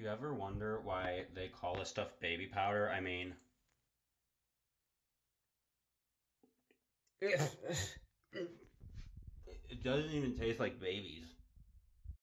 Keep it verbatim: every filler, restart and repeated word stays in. You ever wonder why they call this stuff baby powder? I mean... it doesn't even taste like babies.